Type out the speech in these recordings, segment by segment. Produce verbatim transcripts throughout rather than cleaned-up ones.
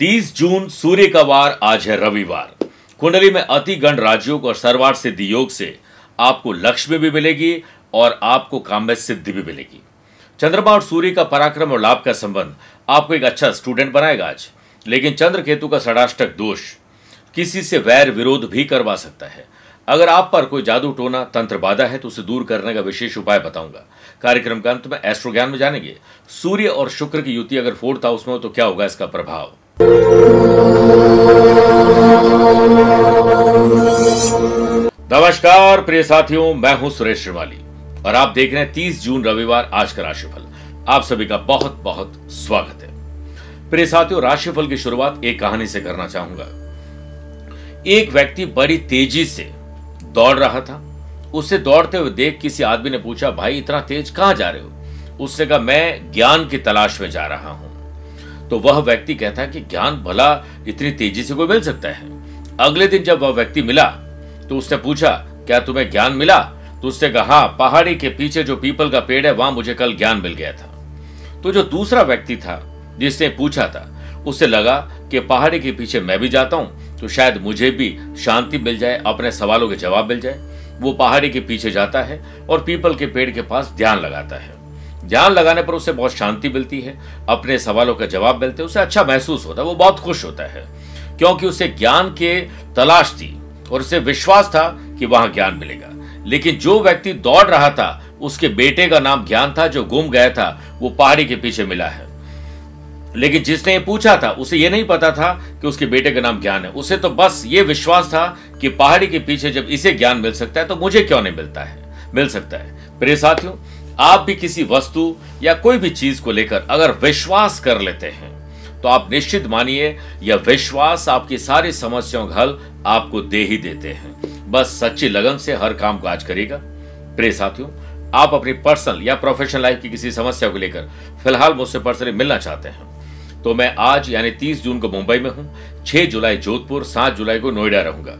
तीस जून सूर्य का वार आज है रविवार। कुंडली में अति गण राजयोग और सर्वार्थ सिद्धि योग से आपको लक्ष्मी भी मिलेगी और आपको काम में सिद्धि भी मिलेगी। चंद्रमा और सूर्य का पराक्रम और लाभ का संबंध आपको एक अच्छा स्टूडेंट बनाएगा आज, लेकिन चंद्र केतु का षडाष्टक दोष किसी से वैर विरोध भी करवा सकता है। अगर आप पर कोई जादू टोना तंत्र बाधा है तो उसे दूर करने का विशेष उपाय बताऊंगा। कार्यक्रम के अंत में एस्ट्रो ज्ञान में जानेंगे सूर्य और शुक्र की युति अगर फोर्थ हाउस में हो तो क्या होगा इसका प्रभाव। नमस्कार प्रिय साथियों, मैं हूं सुरेश श्रीमाली और आप देख रहे हैं तीस जून रविवार आज का राशिफल। आप सभी का बहुत बहुत स्वागत है। प्रिय साथियों, राशिफल की शुरुआत एक कहानी से करना चाहूंगा। एक व्यक्ति बड़ी तेजी से दौड़ रहा था। उसे दौड़ते हुए देख किसी आदमी ने पूछा, भाई इतना तेज कहां जा रहे हो? उसने कहा, मैं ज्ञान की तलाश में जा रहा हूं। तो वह व्यक्ति कहता है कि ज्ञान भला इतनी तेजी से कोई मिल सकता है। अगले दिन जब वह व्यक्ति मिला तो उसने पूछा, क्या तुम्हें ज्ञान मिला? तो उसने कहा, हाँ, पहाड़ी के पीछे जो पीपल का पेड़ है वहां मुझे कल ज्ञान मिल गया था। तो जो दूसरा व्यक्ति था जिसने पूछा था उसे लगा कि पहाड़ी के पीछे मैं भी जाता हूं तो शायद मुझे भी शांति मिल जाए, अपने सवालों के जवाब मिल जाए। वो पहाड़ी के पीछे जाता है और पीपल के पेड़ के पास ध्यान लगाता है। ध्यान लगाने पर उसे बहुत शांति मिलती है, अपने सवालों का जवाब मिलते हैं, उसे अच्छा महसूस होता है, वो बहुत खुश होता है क्योंकि उसे ज्ञान के तलाश थी और उसे विश्वास था कि वहां ज्ञान मिलेगा। लेकिन जो व्यक्ति दौड़ रहा था उसके बेटे का नाम ज्ञान था, जो गुम गया था वो पहाड़ी के पीछे मिला है। लेकिन जिसने ये पूछा था उसे ये नहीं पता था कि उसके बेटे का नाम ज्ञान है। उसे तो बस ये विश्वास था कि पहाड़ी के पीछे जब इसे ज्ञान मिल सकता है तो मुझे क्यों नहीं मिलता है, मिल सकता है। प्रिय साथियों, आप भी किसी वस्तु या कोई भी चीज को लेकर अगर विश्वास कर लेते हैं तो आप निश्चित मानिए यह विश्वास आपकी सारी समस्याओं का हल आपको दे ही देते हैं। बस सच्ची लगन से हर काम को आज करिएगा। प्रिय साथियों, आप अपनी पर्सनल या प्रोफेशनल लाइफ की किसी समस्या को लेकर फिलहाल मुझसे पर्सनली मिलना चाहते हैं तो मैं आज यानी तीस जून को मुंबई में हूँ, छह जुलाई जोधपुर, सात जुलाई को नोएडा रहूंगा,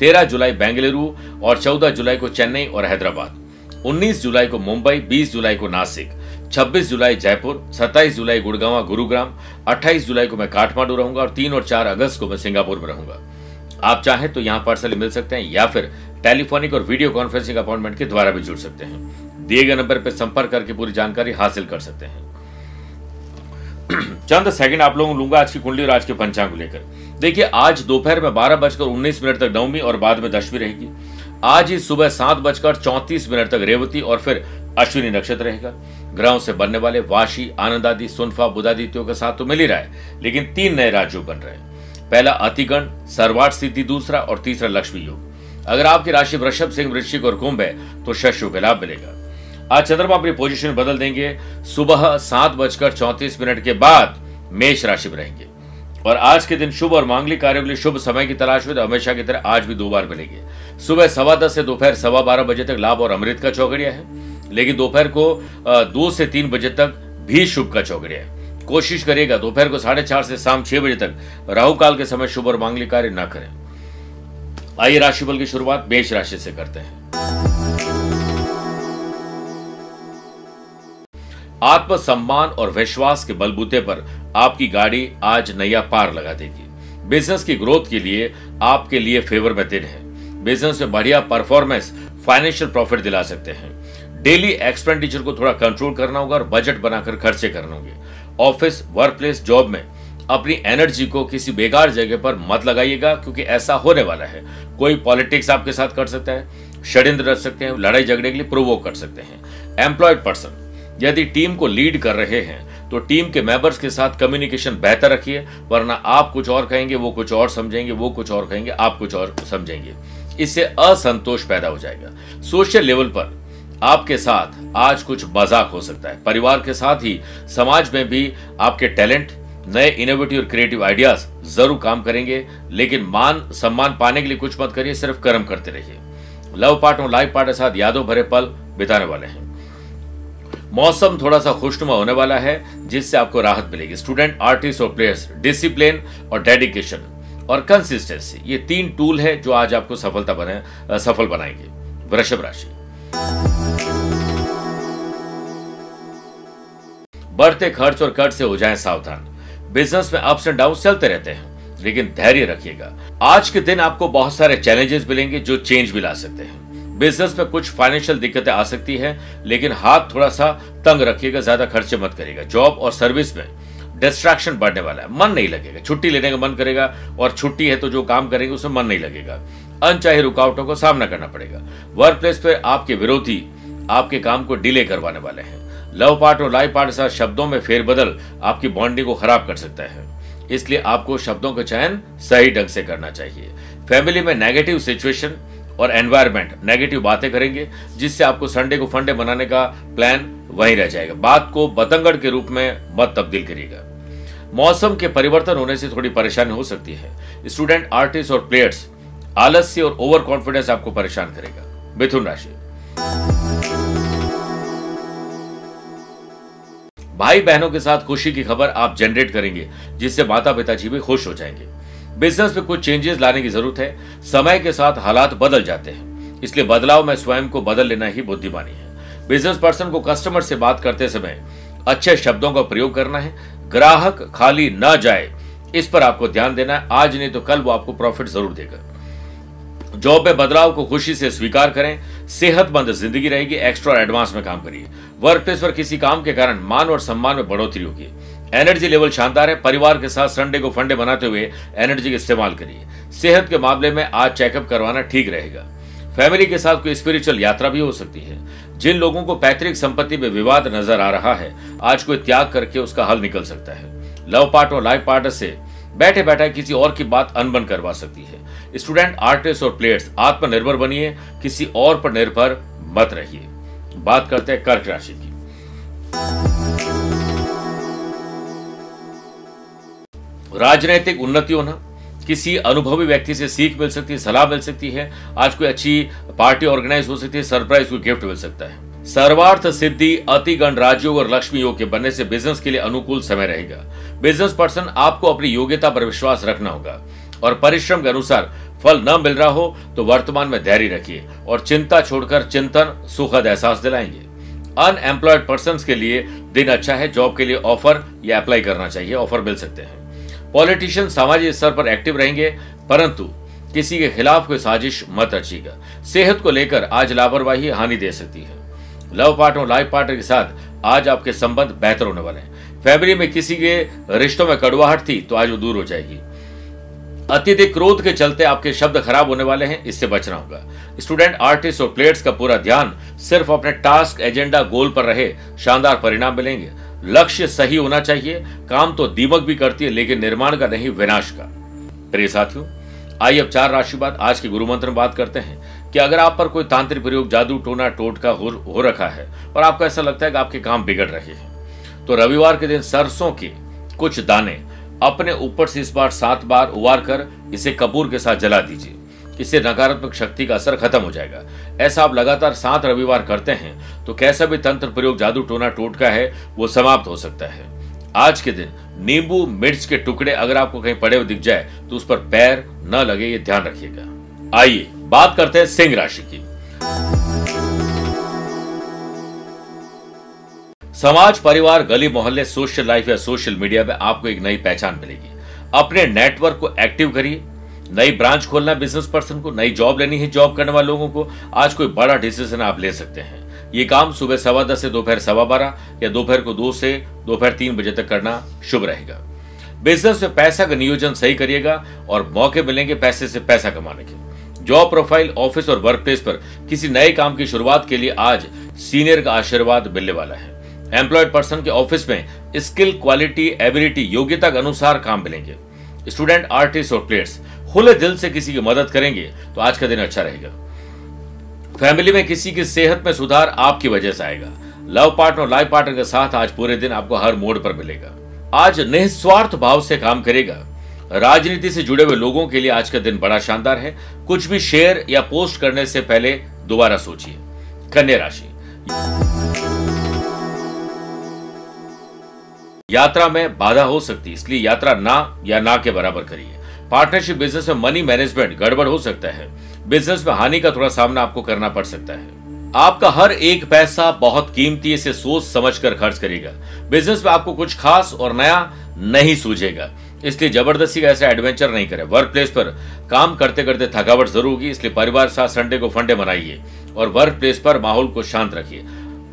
तेरह जुलाई बेंगलुरु और चौदह जुलाई को चेन्नई और हैदराबाद, उन्नीस जुलाई को मुंबई, बीस जुलाई को नासिक, छब्बीस जुलाई जयपुर, सत्ताईस जुलाई गुड़गांव गुरुग्राम, अट्ठाईस जुलाई को मैं काठमांडू रहूंगा और तीन और चार अगस्त को मैं सिंगापुर में रहूंगा। आप चाहें तो यहां पर्सनली मिल सकते हैं या फिर टेलीफोनिक और वीडियो कॉन्फ्रेंसिंग अपॉइंटमेंट के द्वारा भी जुड़ सकते हैं। दिए गए नंबर पर संपर्क करके पूरी जानकारी हासिल कर सकते हैं। चंद सेकंड आप लोगों को लूंगा आज की कुंडली और आज के पंचांग को लेकर। देखिए, आज दोपहर में बारह बजकर उन्नीस मिनट तक नवमी और बाद में दशमी रहेगी। आज ही सुबह सात बजकर चौंतीस मिनट तक रेवती और फिर अश्विनी नक्षत्र रहेगा। ग्रहों से बनने वाले वाशी, आनंदादि, सुनफा, बुधादित्यों के साथ तो मिल ही रहा है, लेकिन तीन नए राजयोग बन रहे हैं। पहला अतिगण, सर्वार्थ सिद्धि दूसरा और तीसरा लक्ष्मी योग। अगर आपकी राशि वृषभ, सिंह, वृश्चिक और कुंभ है तो शश योग का लाभ मिलेगा। आज चंद्रमा अपनी पोजीशन बदल देंगे, सुबह सात बजकर चौंतीस मिनट के बाद मेष राशि में रहेंगे और आज के दिन शुभ और मांगलिक कार्यों के लिए शुभ समय की तलाश में तो हमेशा की तरह आज भी दो बार मिलेंगे। सुबह सवा दस से दोपहर सवा बारह बजे तक लाभ और अमृत का चौघड़िया है, लेकिन दोपहर को दो से तीन बजे तक भी शुभ का चौघड़िया है। कोशिश करिएगा दोपहर को साढ़े चार से शाम छह बजे तक राहु काल के समय शुभ और मांगलिक कार्य ना करें। आइए राशिफल की शुरुआत मेष राशि से करते हैं। आत्मसम्मान और विश्वास के बलबूते पर आपकी गाड़ी आज नया पार लगा देगी। बिजनेस की ग्रोथ के लिए आपके लिए फेवर में दिन है। बिजनेस में बढ़िया परफॉर्मेंस, फाइनेंशियल प्रॉफिट दिला सकते हैं। डेली एक्सपेंडिचर को थोड़ा कंट्रोल करना होगा और बजट बनाकर खर्चे करने होंगे। ऑफिस, वर्क प्लेस, जॉब में अपनी एनर्जी को किसी बेकार जगह पर मत लगाइएगा क्योंकि ऐसा होने वाला है। कोई पॉलिटिक्स आपके साथ कर सकता है, षड्यंत्र रच सकते हैं, लड़ाई झगड़े के लिए प्रोवोक कर सकते हैं। एम्प्लॉयड पर्सन यदि टीम को लीड कर रहे हैं तो टीम के मेंबर्स के साथ कम्युनिकेशन बेहतर रखिए, वरना आप कुछ और कहेंगे, वो कुछ और समझेंगे, वो कुछ और कहेंगे, आप कुछ और समझेंगे, इससे असंतोष पैदा हो जाएगा। सोशल लेवल पर आपके साथ आज कुछ मजाक हो सकता है। परिवार के साथ ही समाज में भी आपके टैलेंट, नए इनोवेटिव और क्रिएटिव आइडियाज जरूर काम करेंगे, लेकिन मान सम्मान पाने के लिए कुछ मत करिए, सिर्फ कर्म करते रहिए। लव पार्टनर और लाइफ पार्टनर के साथ यादों भरे पल बिताने वाले हैं। मौसम थोड़ा सा खुशनुमा होने वाला है जिससे आपको राहत मिलेगी। स्टूडेंट, आर्टिस्ट और प्लेयर्स डिसिप्लिन और डेडिकेशन और कंसिस्टेंसी, ये तीन टूल है जो आज आपको सफलता बने सफल बनाएंगे। वृषभ राशि, बढ़ते खर्च और कर्ज से हो जाएं सावधान। बिजनेस में अप्स एंड डाउन चलते रहते हैं, लेकिन धैर्य रखिएगा। आज के दिन आपको बहुत सारे चैलेंजेस मिलेंगे जो चेंज भी ला सकते हैं। बिजनेस में कुछ फाइनेंशियल दिक्कतें आ सकती है, लेकिन हाथ थोड़ा सा तंग रखिएगा, ज्यादा खर्चे मत करिएगा। जॉब और सर्विस में डिस्ट्रैक्शन बढ़ने वाला है, मन नहीं लगेगा, छुट्टी लेने का मन करेगा, और छुट्टी है तो जो काम करेंगे उसमें मन नहीं लगेगा। अनचाही रुकावटों को सामना करना पड़ेगा। वर्क प्लेस पर आपके विरोधी आपके काम को डिले करवाने वाले हैं। लव पार्ट और लाइफ पार्ट के साथ शब्दों में फेरबदल आपकी बॉन्डिंग को खराब कर सकता है, इसलिए आपको शब्दों का चयन सही ढंग से करना चाहिए। फैमिली में नेगेटिव सिचुएशन और एनवायरमेंट नेगेटिव बातें करेंगे, जिससे आपको संडे को फंडे बनाने का प्लान वहीं रह जाएगा। बात को बतंगड़ के रूप में मत तब्दील करिएगा। मौसम के परिवर्तन होने से थोड़ी परेशानी हो सकती है। स्टूडेंट, आर्टिस्ट और प्लेयर्स आलस्य और ओवर कॉन्फिडेंस आपको परेशान करेगा। मिथुन राशि। भाई बहनों के साथ खुशी की खबर आप जनरेट करेंगे, जिससे माता पिताजी भी खुश हो जाएंगे। बिजनेस में कुछ चेंजेस लाने की जरूरत है। समय के साथ हालात बदल जाते हैं, इसलिए बदलाव में स्वयं को बदल लेना ही बुद्धिमानी है। बिजनेस पर्सन को कस्टमर से बात करते समय अच्छे शब्दों का प्रयोग करना है। ग्राहक खाली न जाए, इस पर आपको ध्यान देना है। आज नहीं तो कल वो आपको प्रॉफिट जरूर देगा। जॉब में बदलाव को खुशी से स्वीकार करें। सेहतमंद जिंदगी रहेगी। एक्स्ट्रा और एडवांस में काम करिए। वर्क प्लेस पर किसी काम के कारण मान और सम्मान में बढ़ोतरी होगी। एनर्जी लेवल शानदार है। परिवार के साथ संडे को फंडे बनाते हुए एनर्जी का इस्तेमाल करिए। सेहत के मामले में आज चेकअप करवाना ठीक रहेगा। फैमिली के साथ कोई स्पिरिचुअल यात्रा भी हो सकती है। जिन लोगों को पैतृक संपत्ति में विवाद नजर आ रहा है, आज कोई त्याग करके उसका हल निकल सकता है। लव पार्ट और लाइफ पार्टनर से बैठे बैठे किसी और की बात अनबन करवा सकती है। स्टूडेंट, आर्टिस्ट और प्लेयर्स आत्मनिर्भर बनिए, किसी और पर निर्भर मत रहिए। बात करते हैं कर्क राशि की। राजनीतिक उन्नति होना, किसी अनुभवी व्यक्ति से सीख मिल सकती है, सलाह मिल सकती है। आज कोई अच्छी पार्टी ऑर्गेनाइज हो सकती है, सरप्राइज कोई गिफ्ट मिल सकता है। सर्वार्थ सिद्धि, अतिगण राजयोग और लक्ष्मी योग के बनने से बिजनेस के लिए अनुकूल समय रहेगा। बिजनेस पर्सन आपको अपनी योग्यता पर विश्वास रखना होगा, और परिश्रम के अनुसार फल न मिल रहा हो तो वर्तमान में धैर्य रखिए, और चिंता छोड़कर चिंतन सुखद एहसास दिलाएंगे। अनएम्प्लॉयड पर्सन के लिए दिन अच्छा है। जॉब के लिए ऑफर या अप्लाई करना चाहिए, ऑफर मिल सकते हैं। पॉलिटिशियन सामाजिक स्तर पर एक्टिव रहेंगे, परंतु किसी के खिलाफ कोई साजिश मत रचिएगा। सेहत को लेकर आज लापरवाही हानि दे सकती है। लव पार्टनर और लाइफ पार्टनर के साथ आज आपके संबंध बेहतर होने वाले हैं। फैमिली में किसी के रिश्तों में कड़वाहट थी तो आज वो दूर हो जाएगी। अत्यधिक क्रोध के चलते आपके शब्द खराब होने वाले हैं, इससे बचना होगा। स्टूडेंट, आर्टिस्ट और प्लेयर्स का पूरा ध्यान सिर्फ अपने टास्क, एजेंडा, गोल पर रहे। शानदार परिणाम मिलेंगे। लक्ष्य सही होना चाहिए। काम तो दीमक भी करती है, लेकिन निर्माण का नहीं, विनाश का। प्रिय साथियों, आइए अब चार राशि बाद आज के गुरु मंत्र में बात करते हैं कि अगर आप पर कोई तांत्रिक प्रयोग, जादू टोना टोटका हो, हो रखा है और आपको ऐसा लगता है कि आपके काम बिगड़ रहे हैं, तो रविवार के दिन सरसों के कुछ दाने अपने ऊपर से इस बार सात बार उबार कर इसे कपूर के साथ जला दीजिए। इससे नकारात्मक शक्ति का असर खत्म हो जाएगा। ऐसा आप लगातार सात रविवार करते हैं तो कैसा भी तंत्र प्रयोग, जादू टोना टोटका है, वो समाप्त हो सकता है। आज के दिन नींबू मिर्च के टुकड़े अगर आपको कहीं पड़े हुए दिख जाए तो उस पर पैर न लगे, ये ध्यान रखिएगा। आइए बात करते हैं सिंह राशि की। समाज, परिवार, गली मोहल्ले, सोशल लाइफ या सोशल मीडिया में आपको एक नई पहचान मिलेगी। अपने नेटवर्क को एक्टिव करिए। नई ब्रांच खोलना बिजनेस पर्सन को, नई जॉब लेनी है जॉब करने वाले लोगों को। आज कोई बड़ा डिसीजन आप ले सकते हैं। ये काम सुबह सवा दस से दोपहर सवा बारह या दोपहर को दो से दोपहर तीन बजे तक करना शुभ रहेगा। बिजनेस में पैसा का नियोजन सही करिएगा और मौके मिलेंगे पैसे से पैसा कमाने के। जॉब प्रोफाइल, ऑफिस और वर्क प्लेस पर किसी नए काम की शुरुआत के लिए आज सीनियर का आशीर्वाद मिलने वाला है। एम्प्लॉयड पर्सन के ऑफिस में स्किल, क्वालिटी, एबिलिटी, योग्यता के अनुसार काम मिलेंगे। स्टूडेंट, आर्टिस्ट और प्लेयर्स खुले दिल से किसी की मदद करेंगे तो आज का दिन अच्छा रहेगा। फैमिली में किसी की सेहत में सुधार आपकी वजह से आएगा। लव पार्टनर और लाइफ पार्टनर के साथ आज पूरे दिन आपको हर मोड़ पर मिलेगा। आज निस्वार्थ भाव से काम करेगा। राजनीति से जुड़े हुए लोगों के लिए आज का दिन बड़ा शानदार है। कुछ भी शेयर या पोस्ट करने से पहले दोबारा सोचिए। कन्या राशि। यात्रा में बाधा हो सकती है, इसलिए यात्रा ना या ना के बराबर करिए। पार्टनरशिप बिजनेस में मनी मैनेजमेंट गड़बड़ हो सकता है। बिजनेस में हानि का थोड़ा सामना आपको करना पड़ सकता है। आपका हर एक पैसा बहुत कीमती, इसे सोच समझकर खर्च करेगा। बिजनेस में आपको कुछ खास और नया नहीं सूझेगा, इसलिए जबरदस्ती का ऐसा एडवेंचर नहीं करें। वर्क प्लेस पर काम करते करते थकावट जरूर होगी, इसलिए परिवार साथ संडे को फंडे मनाइए और वर्क प्लेस पर माहौल को शांत रखिए।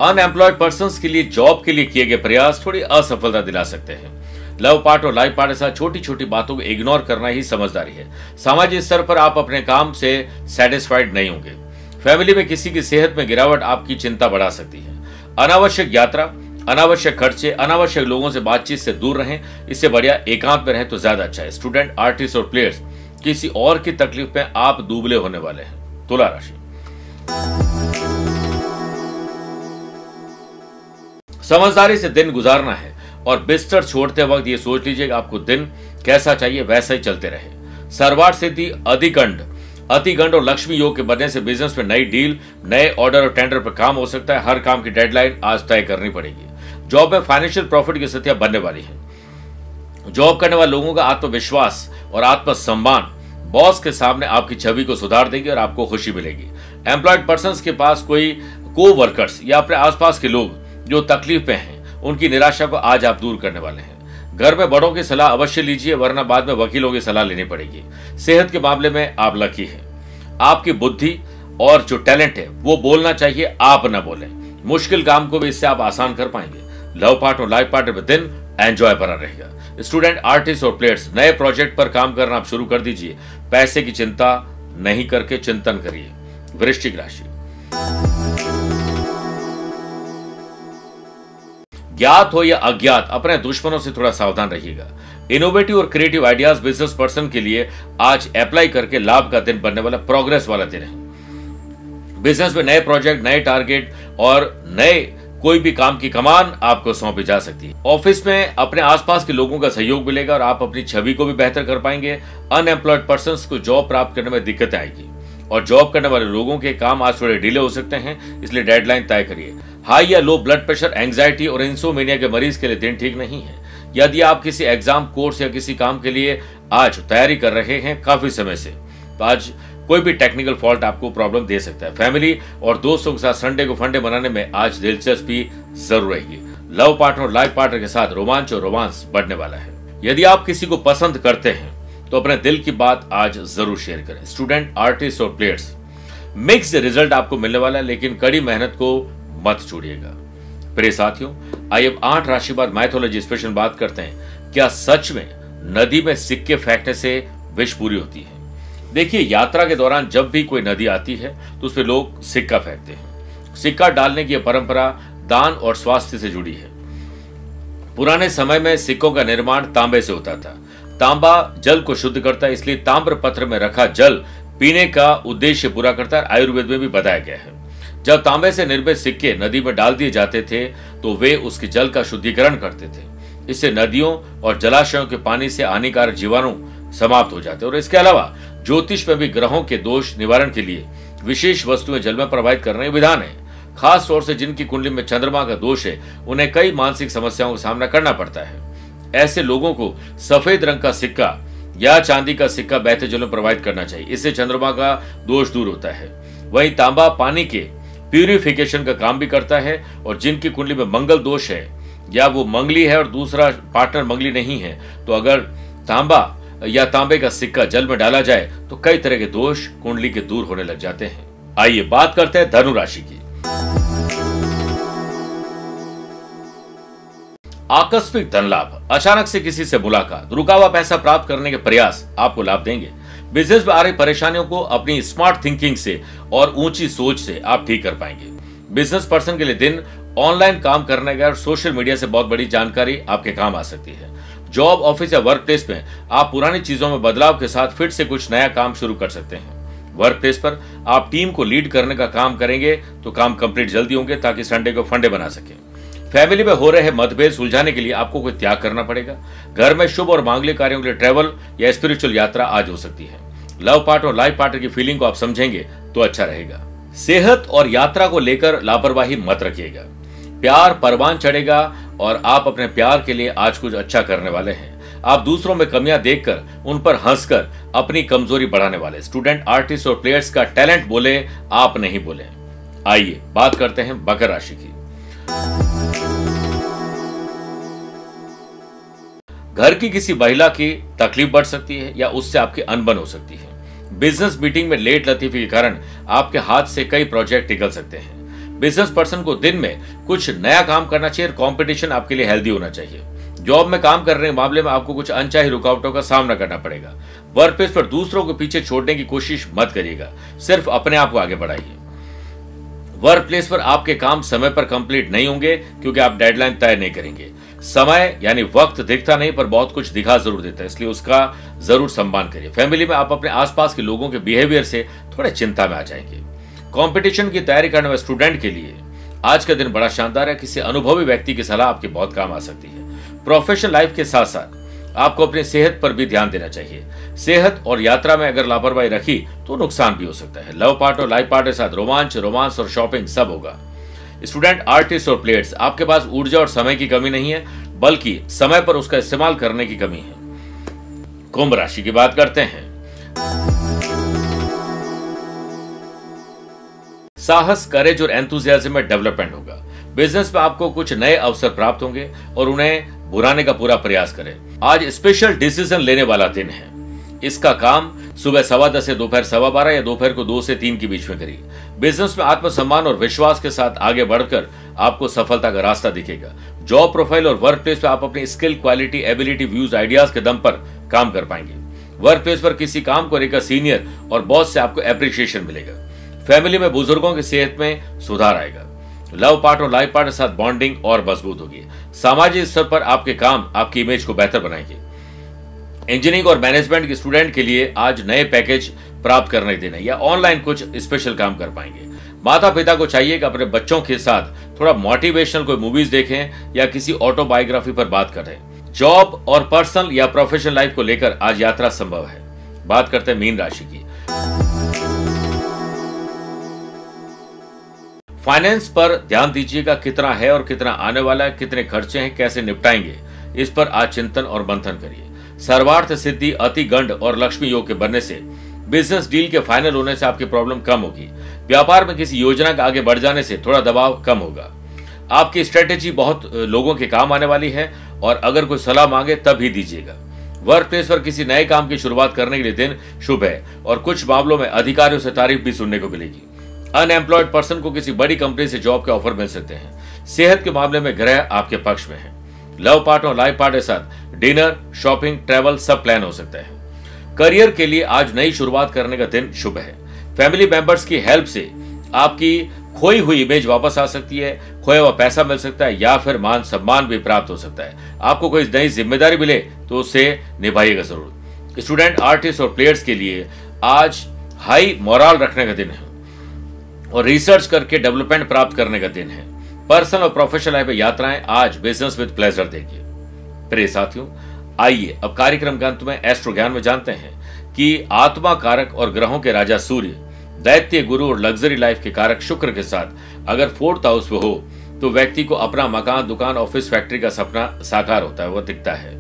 अनएम्प्लॉयड पर्संस के लिए जॉब के लिए किए गए प्रयास थोड़ी असफलता दिला सकते हैं। लव पार्ट और लाइफ पार्ट के साथ छोटी छोटी बातों को इग्नोर करना ही समझदारी है। सामाजिक स्तर पर आप अपने काम से सेटिस्फाइड नहीं होंगे। फैमिली में किसी की सेहत में गिरावट आपकी चिंता बढ़ा सकती है। अनावश्यक यात्रा, अनावश्यक खर्चे, अनावश्यक लोगों से बातचीत से दूर रहें, इससे बढ़िया एकांत में रहें तो ज्यादा अच्छा है। स्टूडेंट, आर्टिस्ट और प्लेयर्स किसी और की तकलीफ में आप दुबले होने वाले हैं। तुला राशि, समझदारी से दिन गुजारना है और बिस्तर छोड़ते वक्त ये सोच लीजिए आपको दिन कैसा चाहिए वैसा ही चलते रहे। सर्वार्थ सिद्धि, अधिगंड, अतिगंड और लक्ष्मी योग के बनने से बिजनेस में नई डील, नए ऑर्डर और टेंडर पर काम हो सकता है। हर काम की डेडलाइन आज तय करनी पड़ेगी। जॉब में फाइनेंशियल प्रॉफिट की स्थितियां बनने वाली है। जॉब करने वाले लोगों का आत्मविश्वास और आत्मसम्मान बॉस के सामने आपकी छवि को सुधार देगी और आपको खुशी मिलेगी। एम्प्लॉयड पर्सन के पास कोई को वर्कर्स या अपने आसपास के लोग जो तकलीफ में हैं, उनकी निराशा को आज आप दूर करने वाले हैं। घर में बड़ों की सलाह अवश्य लीजिए, वरना बाद में वकीलों की सलाह लेनी पड़ेगी। सेहत के मामले में आप लकी हैं। आपकी बुद्धि और जो टैलेंट है वो बोलना चाहिए, आप ना बोलें। मुश्किल काम को भी इससे आप आसान कर पाएंगे। लव पार्ट और लाइफ पार्टनर में दिन एंजॉय भरा रहेगा। स्टूडेंट, आर्टिस्ट और प्लेयर्स नए प्रोजेक्ट पर काम करना आप शुरू कर दीजिए। पैसे की चिंता नहीं करके चिंतन करिए। वृश्चिक राशि, ज्ञात हो या अज्ञात अपने दुश्मनों से थोड़ा सावधान रहिएगा। इनोवेटिव और क्रिएटिव आइडियाज बिजनेस पर्सन के लिए आज अप्लाई करके लाभ का दिन बनने वाला, प्रोग्रेस वाला दिन है। बिजनेस में नए प्रोजेक्ट, नए टारगेट और नए कोई भी काम की कमान आपको सौंपी जा सकती है। ऑफिस में अपने आसपास के लोगों का सहयोग मिलेगा और आप अपनी छवि को भी बेहतर कर पाएंगे। अनएम्प्लॉयड पर्सन को जॉब प्राप्त करने में दिक्कतें आएगी और जॉब करने वाले लोगों के काम आज थोड़े डिले हो सकते हैं, इसलिए डेडलाइन तय करिए। हाई या लो ब्लड प्रेशर, एंजाइटी और इंसोमेनिया के मरीज के लिए दिन ठीक नहीं है। यदि आप किसी एग्जाम, कोर्स या किसी काम के लिए आज तैयारी कर रहे हैं काफी समय से, तो आज कोई भी टेक्निकल फॉल्ट आपको प्रॉब्लम दे सकता है। फैमिली और दोस्तों के साथ संडे को फंडे मनाने में आज दिलचस्पी जरूर रहेगी। लव पार्टनर और लाइफ पार्टनर के साथ रोमांच और रोमांस बढ़ने वाला है। यदि आप किसी को पसंद करते हैं तो अपने दिल की बात आज जरूर शेयर करें। स्टूडेंट, आर्टिस्ट और प्लेयर्स मिक्स्ड रिजल्ट आपको मिलने वाला है, लेकिन कड़ी मेहनत को मत छोड़िएगा। प्रिय साथियों, आइए अब आठ राशि बाद माइथोलॉजी स्पेशल बात करते हैं। क्या सच में नदी में सिक्के फेंकने से विश पूरी होती है? देखिए, यात्रा के दौरान जब भी कोई नदी आती है तो उसमें लोग सिक्का फेंकते हैं। सिक्का डालने की परंपरा दान और स्वास्थ्य से जुड़ी है। पुराने समय में सिक्कों का निर्माण तांबे से होता था। तांबा जल को शुद्ध करता है, इसलिए ताम्र पत्र में रखा जल पीने का उद्देश्य पूरा करता है। आयुर्वेद में भी बताया गया है। जब तांबे से निर्मित सिक्के नदी में डाल दिए जाते थे तो वे उसके जल का शुद्धिकरण करते थे। इससे नदियों और जलाशयों के पानी से हानिकारक जीवाणु समाप्त हो जाते हैं। और इसके अलावा ज्योतिष में भी ग्रहों के दोष निवारण के लिए विशेष वस्तुएं जल में प्रवाहित करने का विधान है। खास तौर से जिनकी कुंडली में चंद्रमा का दोष है, उन्हें कई मानसिक समस्याओं का सामना करना पड़ता है। ऐसे लोगों को सफेद रंग का सिक्का या चांदी का सिक्का बहते जल में प्रवाहित करना चाहिए, इससे चंद्रमा का दोष दूर होता है। वहीं तांबा पानी के प्यूरिफिकेशन का काम भी करता है और जिनकी कुंडली में मंगल दोष है या वो मंगली है और दूसरा पार्टनर मंगली नहीं है, तो अगर तांबा या तांबे का सिक्का जल में डाला जाए तो कई तरह के दोष कुंडली के दूर होने लग जाते हैं। आइए बात करते हैं धनु राशि की। आकस्मिक धन लाभ, अचानक से किसी से मुलाकात, रुका हुआ पैसा प्राप्त करने के प्रयास आपको लाभ देंगे। बिजनेस में आ रही परेशानियों को अपनी स्मार्ट थिंकिंग से और ऊंची सोच से आप ठीक कर पाएंगे। बिजनेस पर्सन के लिए दिन ऑनलाइन काम करने का और सोशल मीडिया से बहुत बड़ी जानकारी आपके काम आ सकती है। जॉब, ऑफिस या वर्क प्लेस में आप पुरानी चीजों में बदलाव के साथ फिर से कुछ नया काम शुरू कर सकते हैं। वर्क प्लेस पर आप टीम को लीड करने का काम करेंगे तो काम कंप्लीट जल्दी होंगे ताकि संडे को फंडे बना सके। फैमिली में हो रहे मतभेद सुलझाने के लिए आपको कोई त्याग करना पड़ेगा। घर में शुभ और मांगलिक कार्यों के लिए ट्रैवल या स्पिरिचुअल यात्रा आज हो सकती है। लव पार्टनर और लाइफ पार्टनर की फीलिंग को आप समझेंगे तो अच्छा रहेगा। सेहत और यात्रा को लेकर लापरवाही मत रखिएगा। प्यार परवान चढ़ेगा और आप अपने प्यार के लिए आज कुछ अच्छा करने वाले हैं। आप दूसरों में कमियां देखकर उन पर हंसकर अपनी कमजोरी बढ़ाने वाले। स्टूडेंट, आर्टिस्ट और प्लेयर्स का टैलेंट बोले, आप नहीं बोले। आइए बात करते हैं मकर राशि की। घर की किसी महिला की तकलीफ बढ़ सकती है या उससे आपकी अनबन हो सकती है। बिजनेस मीटिंग में लेट लतीफी के कारण आपके हाथ से कई प्रोजेक्ट निकल सकते हैं। बिजनेस पर्सन को दिन में कुछ नया काम करना चाहिए और कंपटीशन आपके लिए हेल्दी होना चाहिए। जॉब में काम करने के मामले में आपको कुछ अनचाही रुकावटों का सामना करना पड़ेगा। वर्क प्लेस पर दूसरों को पीछे छोड़ने की कोशिश मत करिएगा, सिर्फ अपने आप को आगे बढ़ाइए। वर्क प्लेस पर आपके काम समय पर कंप्लीट नहीं होंगे क्योंकि आप डेडलाइन तय नहीं करेंगे। समय यानी वक्त दिखता नहीं पर बहुत कुछ दिखा जरूर देता है, इसलिए उसका जरूर सम्मान करिए। फैमिली में आप अपने आसपास के लोगों के बिहेवियर से थोड़े चिंता में आ जाएंगे। कंपटीशन की तैयारी करने वाले स्टूडेंट के लिए आज का दिन बड़ा शानदार है। किसी अनुभवी व्यक्ति की सलाह आपके बहुत काम आ सकती है। प्रोफेशनल लाइफ के साथ साथ आपको अपनी सेहत पर भी ध्यान देना चाहिए। सेहत और यात्रा में अगर लापरवाही रखी तो नुकसान भी हो सकता है। लव पार्ट और लाइफ पार्ट के साथ रोमांच रोमांस और शॉपिंग सब होगा। स्टूडेंट आर्टिस्ट और प्लेयर्स, आपके पास ऊर्जा और समय की कमी नहीं है बल्कि समय पर उसका इस्तेमाल करने की कमी है। कुंभ राशि की बात करते हैं। साहस, करेज और एंथुसियाज्म में डेवलपमेंट होगा। बिजनेस में आपको कुछ नए अवसर प्राप्त होंगे और उन्हें भुनाने का पूरा प्रयास करें। आज स्पेशल डिसीजन लेने वाला दिन है। इसका काम सुबह सवा दस से दोपहर सवा बारह या दोपहर को दो से तीन के बीच में करिए। बिजनेस में आत्मसम्मान और विश्वास के साथ आगे बढ़कर आपको सफलता का रास्ता दिखेगा। जॉब प्रोफाइल और वर्क प्लेस पर आप अपनी skill, quality, ability, views, ideas के दम पर काम कर पाएंगे। वर्क प्लेस पर किसी काम को लेकर सीनियर और बॉस से आपको एप्रिसिएशन मिलेगा। फैमिली में बुजुर्गों की सेहत में सुधार आएगा। लव पार्ट और लाइफ पार्ट के साथ बॉन्डिंग और मजबूत होगी। सामाजिक स्तर पर आपके काम आपकी इमेज को बेहतर बनाएंगे। इंजीनियरिंग और मैनेजमेंट के स्टूडेंट के लिए आज नए पैकेज प्राप्त करने देने या ऑनलाइन कुछ स्पेशल काम कर पाएंगे। माता पिता को चाहिए कि अपने बच्चों के साथ थोड़ा मोटिवेशनल कोई मूवीज देखें या किसी ऑटोबायोग्राफी पर बात करें। जॉब और पर्सनल या प्रोफेशनल लाइफ को लेकर आज यात्रा संभव है। बात करते हैं मीन राशि की। फाइनेंस पर ध्यान दीजिएगा, कितना है और कितना आने वाला है, कितने खर्चे हैं, कैसे निपटाएंगे, इस पर आज चिंतन और मंथन करिए। सर्वार्थ सिद्धि, अतिगंड और लक्ष्मी योग के बनने से बिजनेस डील के फाइनल होने से आपकी प्रॉब्लम कम होगी। व्यापार में किसी योजना का आगे बढ़ जाने से थोड़ा दबाव कम होगा। आपकी स्ट्रेटेजी बहुत लोगों के काम आने वाली है और अगर कोई सलाह मांगे तब ही दीजिएगा। वर्क प्लेस पर किसी नए काम की शुरुआत करने के लिए दिन शुभ है और कुछ मामलों में अधिकारियों से तारीफ भी सुनने को मिलेगी। अनएम्प्लॉयड पर्सन को किसी बड़ी कंपनी से जॉब के ऑफर मिल सकते हैं। सेहत के मामले में ग्रह आपके पक्ष में है। लव पार्ट और लाइफ पार्ट के साथ डिनर, शॉपिंग, ट्रैवल सब प्लान हो सकता है। करियर के लिए आज नई शुरुआत करने का दिन शुभ है। फैमिली मेंबर्स की हेल्प से आपकी खोई हुई इमेज वापस आ सकती है। खोया हुआ पैसा मिल सकता है या फिर मान सम्मान भी प्राप्त हो सकता है। आपको कोई नई जिम्मेदारी मिले तो उसे निभाइएगा जरूर। स्टूडेंट, आर्टिस्ट और प्लेयर्स के लिए आज हाई मोरल रखने का दिन है और रिसर्च करके डेवलपमेंट प्राप्त करने का दिन है। पर्सनल और प्रोफेशनल लाइफ में यात्राएं आज बिजनेस विद प्लेजर देंगे। प्रिय साथियों, आइए अब कार्यक्रम के अंत में एस्ट्रो ज्ञान में जानते हैं कि आत्मा कारक और ग्रहों के राजा सूर्य, दैत्य गुरु और लग्जरी लाइफ के कारक शुक्र के साथ अगर फोर्थ हाउस में हो तो व्यक्ति को अपना मकान, दुकान, ऑफिस, फैक्ट्री का सपना साकार होता है, वह दिखता है।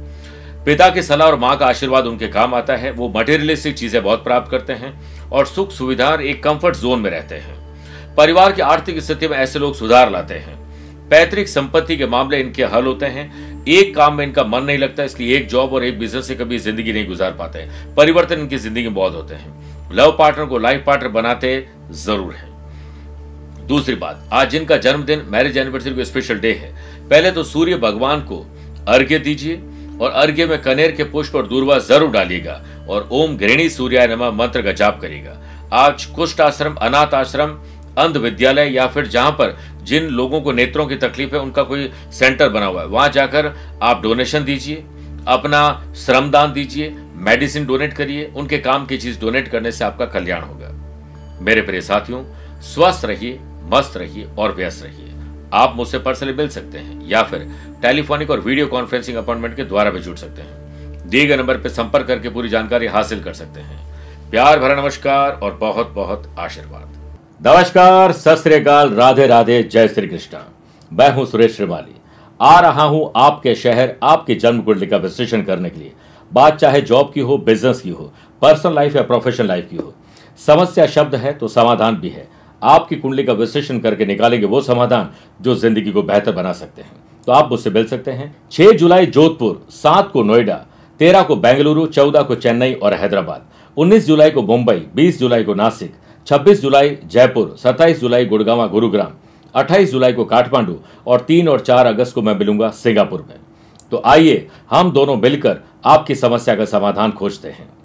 पिता की सलाह और माँ का आशीर्वाद उनके काम आता है। वो मटेरियलिस्टिक चीजें बहुत प्राप्त करते हैं और सुख सुविधा और एक कंफर्ट जोन में रहते हैं। परिवार की आर्थिक स्थिति में ऐसे लोग सुधार लाते हैं। पैतृक संपत्ति के मामले इनके हल होते हैं। एक काम में इनका मन नहीं लगता, इसलिए एक जॉब और एक बिजनेस से कभी जिंदगी नहीं गुजार पाते हैं। परिवर्तन इनकी जिंदगी में बहुत होते हैं। लव पार्टनर को लाइफ पार्टनर बनाते जरूर हैं। दूसरी बात, आज जिनका जन्मदिन, मैरिज एनिवर्सरी को स्पेशल डे है, पहले तो सूर्य भगवान को अर्घ्य दीजिए और अर्घ्य में कनेर के पुष्प और दूर्वा जरूर डालिएगा और ओम घृणी सूर्याय नमः मंत्र का जाप करिएगा। आज कुष्ठ आश्रम, अनाथ आश्रम, अंध विद्यालय या फिर जहां पर जिन लोगों को नेत्रों की तकलीफ है उनका कोई सेंटर बना हुआ है, वहां जाकर आप डोनेशन दीजिए, अपना श्रमदान दीजिए, मेडिसिन डोनेट करिए। उनके काम की चीज डोनेट करने से आपका कल्याण होगा। मेरे प्रिय साथियों, स्वस्थ रहिए, मस्त रहिए और व्यस्त रहिए। आप मुझसे पर्सनली मिल सकते हैं या फिर टेलीफोनिक और वीडियो कॉन्फ्रेंसिंग अपॉइंटमेंट के द्वारा भी जुड़ सकते हैं। दिए गए नंबर पर संपर्क करके पूरी जानकारी हासिल कर सकते हैं। प्यार भरा नमस्कार और बहुत बहुत आशीर्वाद। नमस्कार, सत श्री अकाल, राधे राधे, जय श्री कृष्णा। मैं हूं सुरेश श्रीमाली, आ रहा हूं आपके शहर, आपके जन्म कुंडली का विश्लेषण करने के लिए। बात चाहे जॉब की हो, बिजनेस की हो, पर्सनल लाइफ या प्रोफेशनल लाइफ की हो। समस्या शब्द है तो समाधान भी है। आपकी कुंडली का विश्लेषण करके निकालेंगे वो समाधान जो जिंदगी को बेहतर बना सकते हैं। तो आप मुझसे मिल सकते हैं छह जुलाई जोधपुर, सात को नोएडा, तेरह को बेंगलुरु, चौदह को चेन्नई और हैदराबाद, उन्नीस जुलाई को मुंबई, बीस जुलाई को नासिक, छब्बीस जुलाई जयपुर, सत्ताईस जुलाई गुड़गांव गुरुग्राम, अट्ठाईस जुलाई को काठमांडू और तीन और चार अगस्त को मैं मिलूंगा सिंगापुर में। तो आइए हम दोनों मिलकर आपकी समस्या का समाधान खोजते हैं।